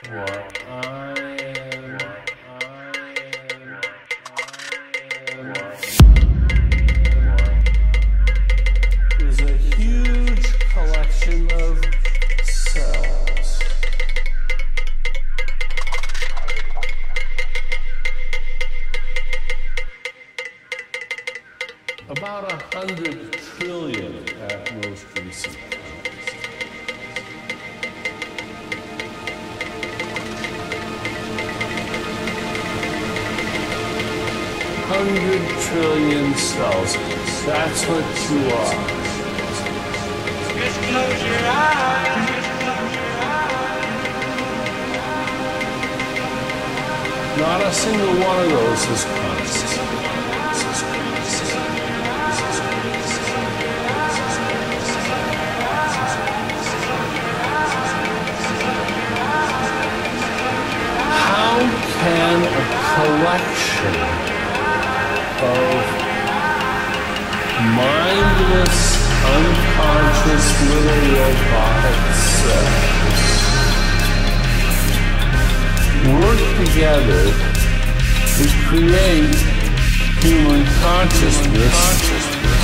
is a huge collection of cells. About 100 trillion at most recently. Cells. That's what you are. Just close your eyes. Just close your eyes. Not a single one of those is conscious. How can a collection of mindless, unconscious little robotic cells work together to create human consciousness?